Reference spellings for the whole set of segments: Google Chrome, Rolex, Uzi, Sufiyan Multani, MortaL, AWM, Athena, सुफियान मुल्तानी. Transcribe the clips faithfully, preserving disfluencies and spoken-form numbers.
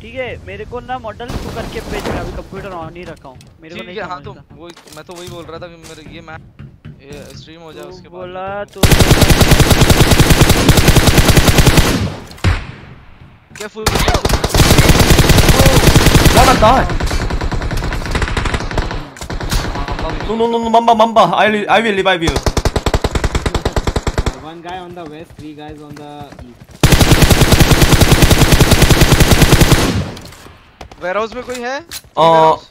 ठीक है मेरे को ना मॉडल को करके भेज रहा हूं, कंप्यूटर ऑन ही रखा हूं मेरे को नहीं। हां तो वो मैं तो वही बोल रहा था कि मेरे ये मैं ये स्ट्रीम हो जाए उसके बाद बोला तो क्या फुल वाला था। No no no no mamba mamba I I will revive you. One guy on the west, three guys on the east. Warehouse में कोई है?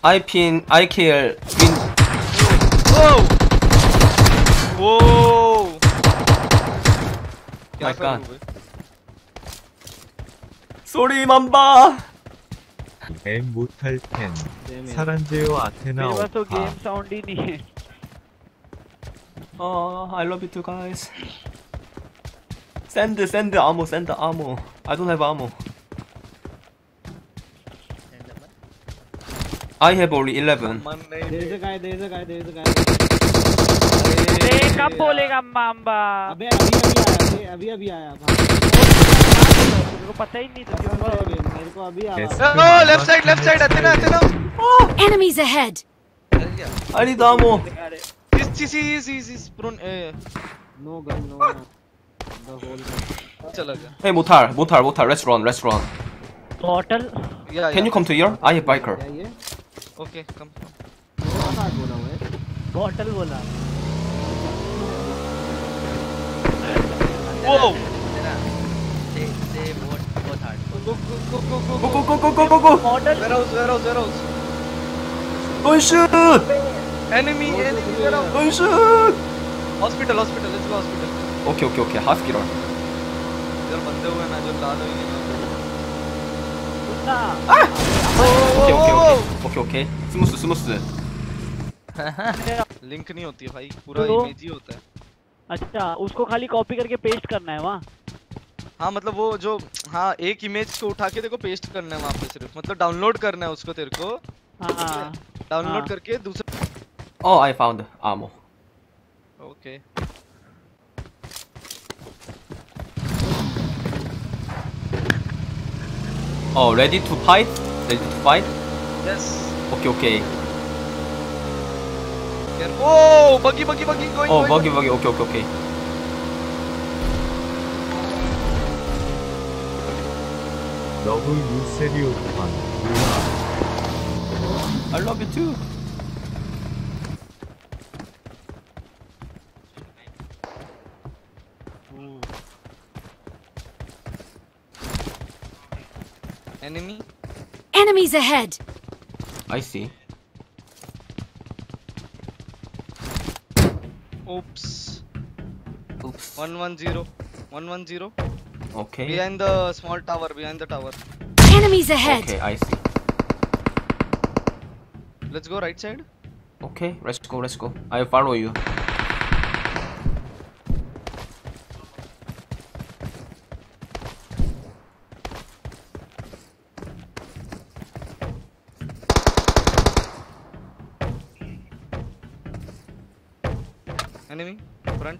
I pin I care pin वो क्या कर सॉरी मम्मा एम मोटल टेन 사란제오 아테나 मेरा तो game sound ही नहीं है। I love you too guys send send ammo send ammo I don't have ammo I have only eleven. There's a guy, there's a guy, there's a guy. Hey, कब बोलेगा Mamba? अबे अभी अभी आया, अभी अभी आया। मेरे को पता ही नहीं था कि वो मेरे को अभी आया। Oh, left side, left side, Athena, Athena. Oh, enemies ahead. अरे दामो. This, this, this, this, this, prone. No gun, no. The whole. चला गया. Hey, MortaL, MortaL, MortaL, restaurant, restaurant. MortaL. Yeah. Can you come to here? I have biker. Okay, come. What बोला है? MortaL बोला। Whoa! They they both both hard. Go go go go go go go go go go. MortaL. Zeros zeros zeros. Don't shoot! Enemy enemy zeros. Don't shoot! Hospital hospital let's go hospital. Okay okay okay half kilo. इधर बंदे हुए ना जो लाल हुए हैं। Ah! Okay okay okay okay okay smooth smooth link नहीं होती है भाई पूरा इमेज ही होता है। अच्छा उसको खाली कॉपी करके पेस्ट करना है वहाँ। हाँ मतलब वो जो हाँ एक इमेज को उठा के देखो पेस्ट करना है वहाँ पे सिर्फ मतलब डाउनलोड करना है उसको तेरे को। हाँ डाउनलोड करके दूसरा। Oh I found ammo. Okay. Oh, ready to fight? Ready to fight? Yes. Okay, okay. Oh, buggy, buggy, buggy, going. Oh, buggy, buggy. Okay, okay, okay. Double, you said you won. I love you too. Enemy? Enemies ahead. I see. Oops. Oops. One one zero. One one zero. Okay. Behind the small tower. Behind the tower. Enemies ahead. Okay, I see. Let's go right side. Okay, let's go. Let's go. I follow you. Enemy front.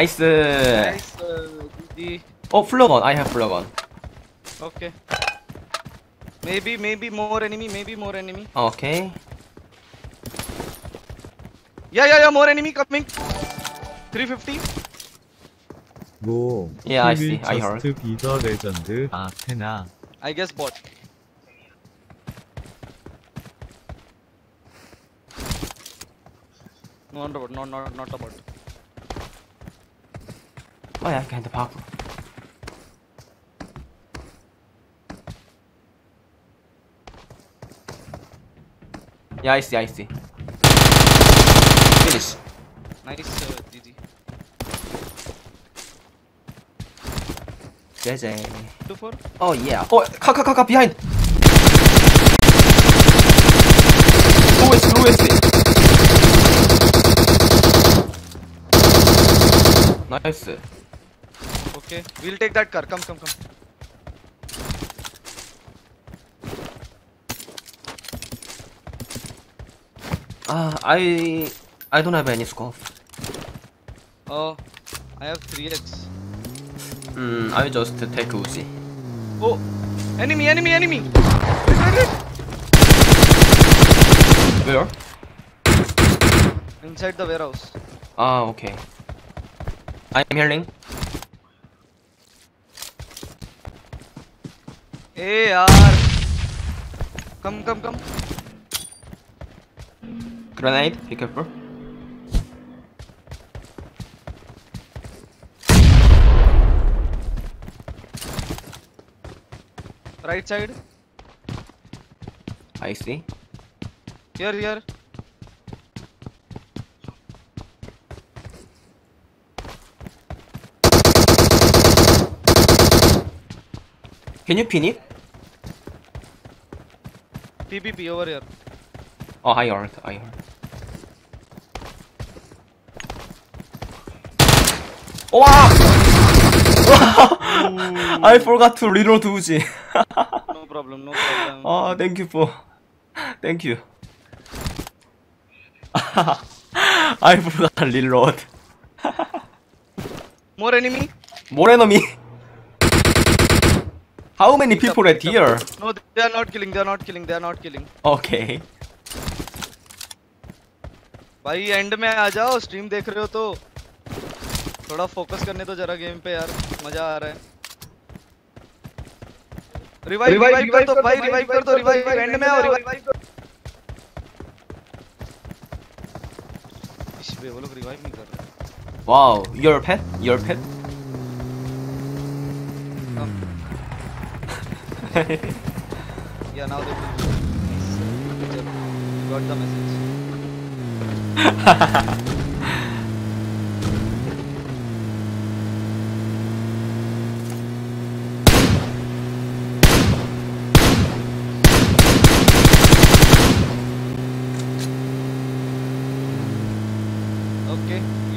Nice. Nice. Uh, oh, Flogon. I have Flogon. Okay. Maybe, maybe more enemy. Maybe more enemy. Okay. Yeah, yeah, yeah. More enemy coming. three fifty. Whoa. Yeah, I see. I heard. Just to be the legend, Athena. I guess bot. No, not about. No, not not about. Oh yeah, I can't park. Yeah, I see, I see. Finish. Nice, uh, G G. There's a two four. Oh yeah. Oh, cut, cut, cut, cut behind. Who is who is it? Nice. Okay, we'll take that car. Come, come, come. Ah, uh, I I don't have any scope. Oh, I have three X. Hmm, I just take Uzi. Oh, enemy, enemy, enemy! Where? Inside the warehouse. Ah, okay. I'm healing. Hey, yaar. Come, come, come. Grenade, be careful. Right side. I see. Here, here. Can you pin it? P P P over here. Oh, I heard. I heard. Wow! I forgot to reload Uzi. No problem, no problem. Oh, thank you for. Thank you. I forgot to reload. More enemy? More enemy? How many pick people up, at here? Up. No, they are not killing, they are not killing, they are not killing. Okay. भाई end में आ जाओ stream देख रहे हो तो थोड़ा focus करने दो जरा गेम पे यार मजा आ रहा है रिवाइव रिवाइव कर दो भाई रिवाइव कर दो रिवाइव एंड में आओ रिवाइव कर इस पे वो लोग रिवाइव नहीं कर रहे wow your pet your pet yeah now they got the message Okay,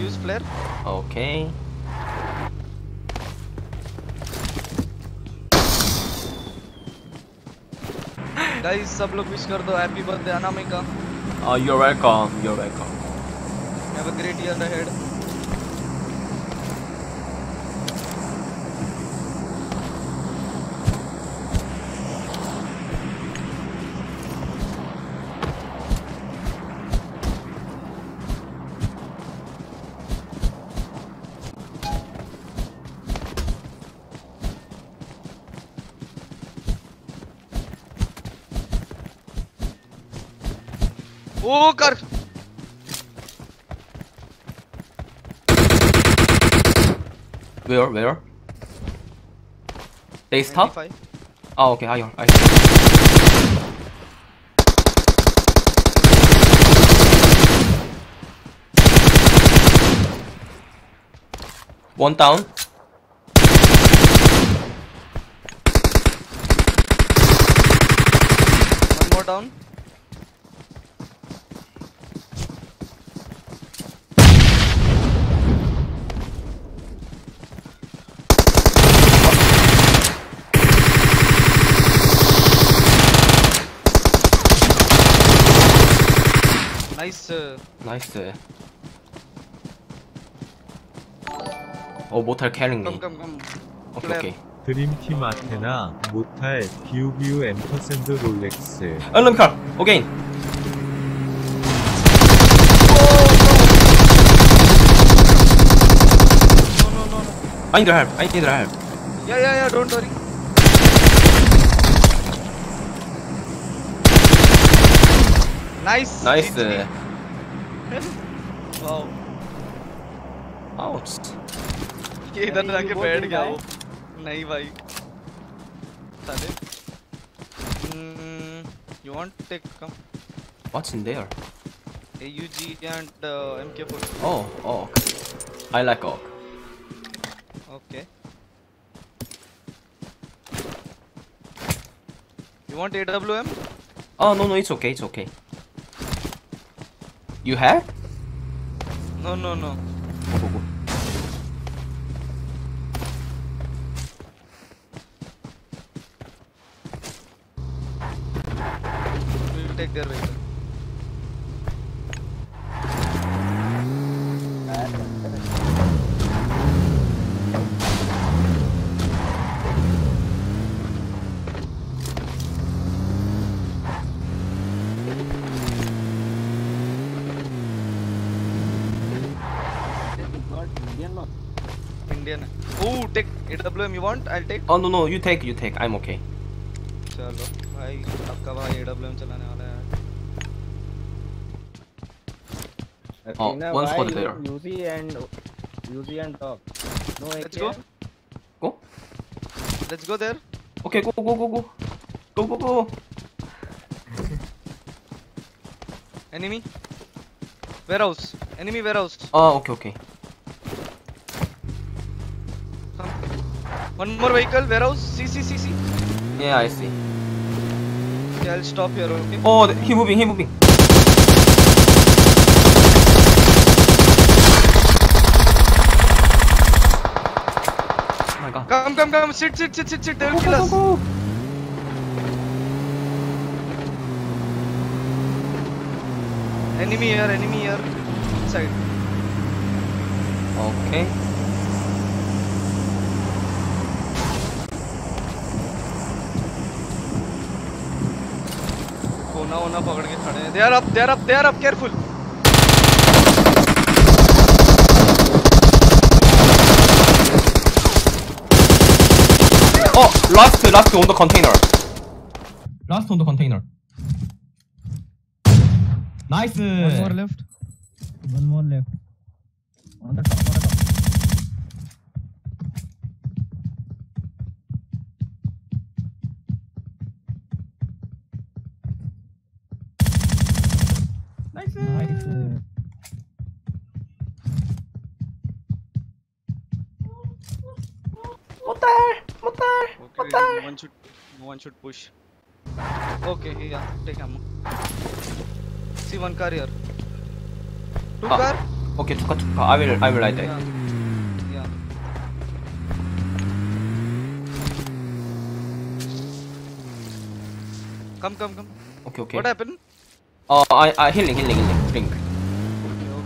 use flare. Okay. Guys, सब लोग wish कर दो happy birthday Anamika. Oh, you're welcome. You're welcome. Have a great year ahead. Oh, car. Where? Where? They stop? Oh, okay. I, I. One down. One more down. Nice. Nice. Oh, MortaL carrying me. Come, come, come. Okay, okay. Dreamteam Athena, MortaL, Q Q ampersand Rolex. Alarm car again. No, no, no, no. I need help. I need help. Yeah, yeah, yeah. Don't worry. Nice! Nice! Uh, wow! Ouch! ये इधर आके बैठ गया वो नहीं भाई साले you want take come what's in there A U G and uh, M K four oh oh I like O K okay You want A W M? Oh no no, it's okay, it's okay. You have? No no no. Go, go, go. We'll take their vehicle. A W M you want? I'll take. Oh no no, you take, you take. I'm okay. चलो भाई आपका भाई A W M चलाने वाला है. Oh, one's for the player. U Z and U Z and top. No, let's go. Go. Let's go there. Okay, go go go go. Go go go. Enemy. Warehouse. Enemy warehouse. Oh okay okay. One more vehicle, warehouse. See, see, see, see. Yeah, I see. Okay, I'll stop here, okay? Oh, he moving, he moving. Oh my god. Come, come, come. Sit, sit, sit, sit, sit. They will kill us. Go, go, go. Enemy here, enemy here. Inside. Okay. They are up, they are up, they are up, careful. Oh, last, last on the container. Last on the container. Nice. One more left. One more left. On the top, on the top. Nice. Motar, Motar, Motar. No one should, no one should push. Okay, yeah, take ammo. See one car here. Two ah. car. Okay, two car, two car. I will, I will ride that. Yeah. yeah. Come, come, come. Okay, okay. What happened? Oh, I, I healing, healing, healing, drink. Okay, okay.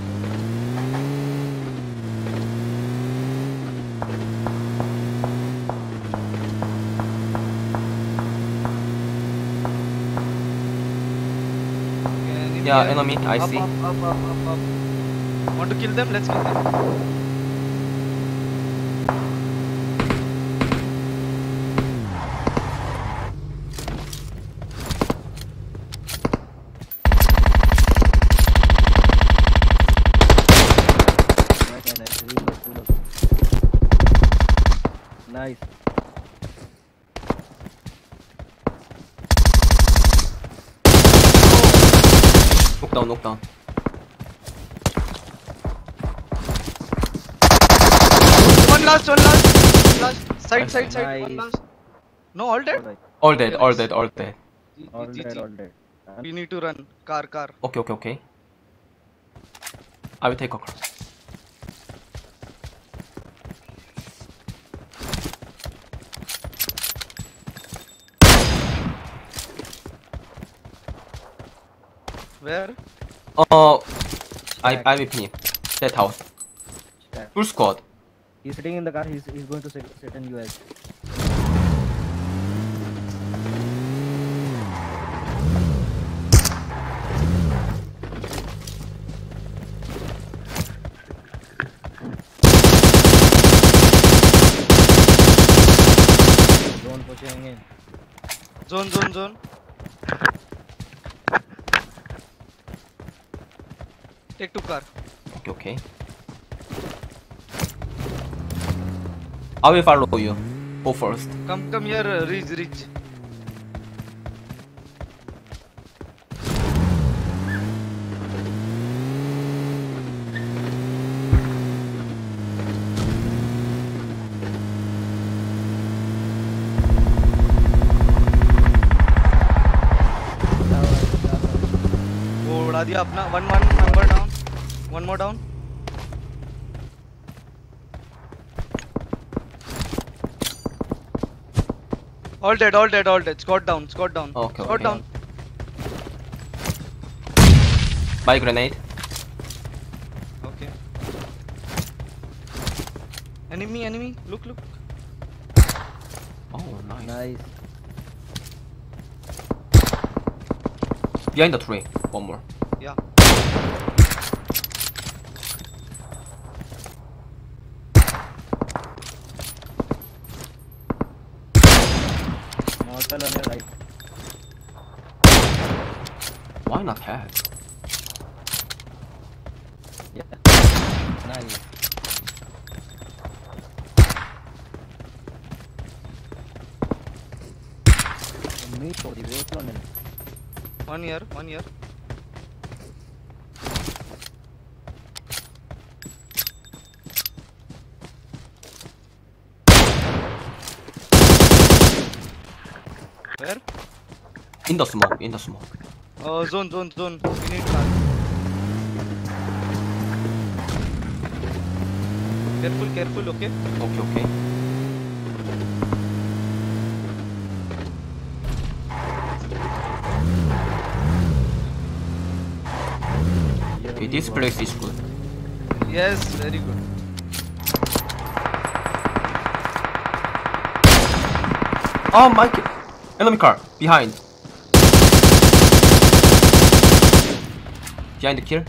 Yeah, enemy, I up, see. Up, up, up, up, up. Want to kill them? Let's kill them. Nice. Knock down, knock down. One last, one last, last. Side, side, side. Nice. One last. No, all dead? All dead, all dead, all dead. All dead, all dead. We need to run. Car, car. Okay, okay, okay. I will take across. Where? Oh, I, I V P. That house. Check. Full squad. He's sitting in the car. He's, he's going to sit, sit in U S. Zone pushing in. Zone, zone, zone. Take two car. Okay, okay. I will follow you. Go first. Come, come here, uh, reach, reach. दिया अपना one one number down one more down all dead all dead all dead squad down squad down okay, squad okay, down by grenade okay enemy enemy look look oh nice nice behind the tree one more yeah MortaL on your right. Why not hack? Yeah. Nice. Me for the wait on him. One year, one year. Where? In the smoke, in the smoke. Oh, zone, zone, zone. We need car. Careful, careful, okay? Okay, okay. Okay, this place is good. Yes, very good. Oh my god. Enemy car behind. Behind the kill.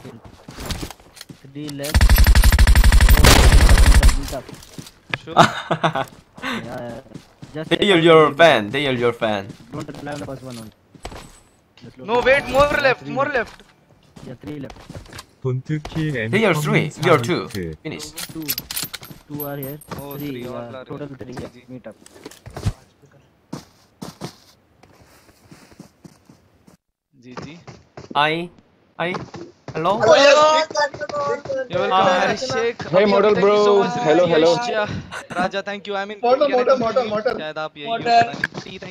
Three left. Sure. yeah, yeah. Just they are your fan. They are your fan. Don't apply the first one on. No wait, more left, more left. Yeah, three left. They are three. We are two. Finish. Two, two are here. Oh, three. three uh, total three. Yeah. Meet up. G G. I, I, hello. Hello. hello. You're welcome, Sheikh. Hey, MortaL bro. So hello, hello. Raja, thank you. I mean, MortaL, MortaL, MortaL, MortaL.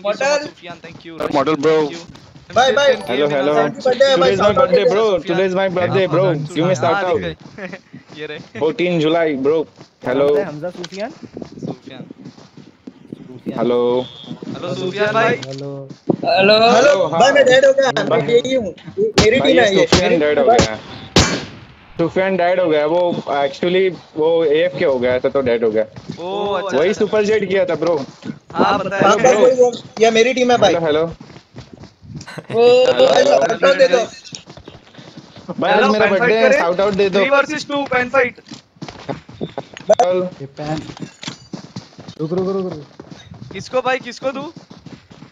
MortaL. Sufiyan, thank you. MortaL bro. Bye, bye. Hello, hello. Today is my birthday, bro. Today is my birthday, bro. You missed out. fourteenth July, bro. Hello. Hamza, Sufiyan. Sufiyan. Hello. Hello, Sufiyan bhai. Hello. Hello hello भाई मैं dead हो गया मैं यही हूं मेरी team है ये सुफियान डेड हो गया सुफियान डेड हो गया वो एक्चुअली वो एएफके हो गया था तो डेड हो गया ओ अच्छा वही सुपर जेट किया था ब्रो हां पता है ये मेरी टीम है भाई हेलो ओ हेलो दे दो भाई मेरा बर्थडे शाउट आउट दे दो three versus two pan fight ये पैन रुक रुक रुक किसको भाई किसको दूं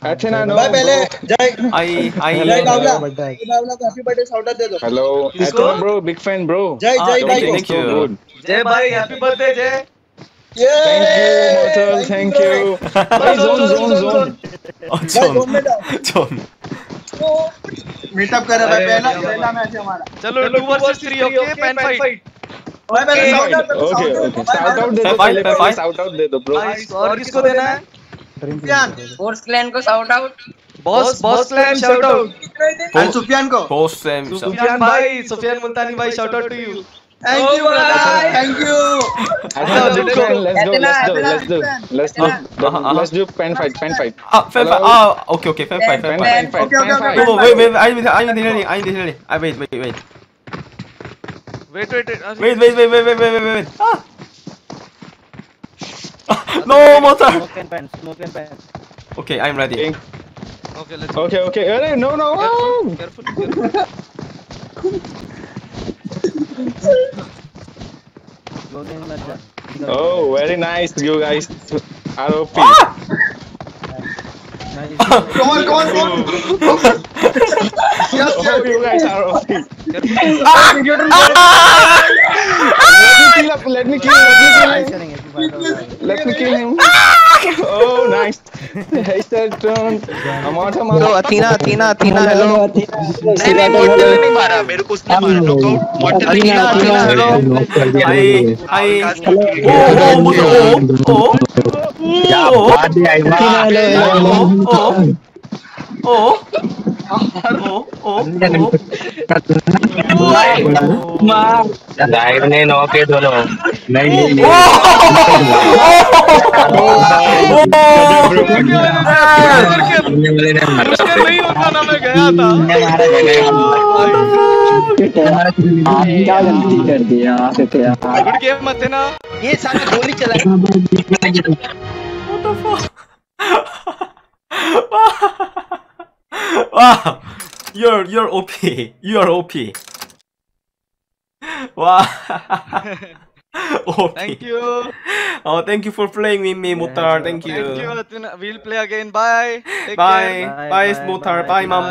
अच्छा ना नो भाई पहले जय आई आई जय बावला बावला काफी बर्थडे साउटर दे दो hello hello bro big fan bro Jai Jai भाई थैंक यू जय भाई happy birthday Jai thank you MortaL thank you भाई zone zone zone zone meet up कर भाई पहला पहला मैच हमारा चलो two versus three okay pan fight भाई पहले साउटर ओके ओके साउटर दे दो पहले साउटर दे दो ब्रो और किसको देना है सुफियान बॉस क्लैन को shout out boss boss clan shout out and Sufiyan को बॉस सुफियान भाई सुफियान मुल्तानी भाई shout out to you thank you भाई thank you let's do let's do let's do pan fight pan fight oh okay okay pan fight pan fight wait wait I will I will I will I I wait wait wait wait wait wait wait wait wait wait No MortaL. Smoke and pan, smoke and pan. Okay, I'm ready. Okay, let's. Okay, okay. Hey, no, no. Careful, careful. careful. oh, very nice, you guys. R O P. Ah! come on, come on, come on. oh, you guys are R O P. Let me kill up. Let me kill. Let me kill. Let me kill him. Oh, nice. Hey, sir, turn. Amata, Amata. No, Athena, Athena, Athena. Hello, Athena. नहीं MortaL नहीं मारा मेरे को उसने मारा रुको MortaL नहीं मारा आई आई ओ ओ ओ ओ क्या बात है आई ओ ओ ओ Oh, oh, oh, wow, you're you're O P. You're O P. Wow. O P. Thank you. Oh, thank you for playing with me, MortaL. Thank you. Thank you. We'll play again. Bye. Take bye. Care. Bye. Bye, bye, MortaL. Bye, bye, bye, bye, mom.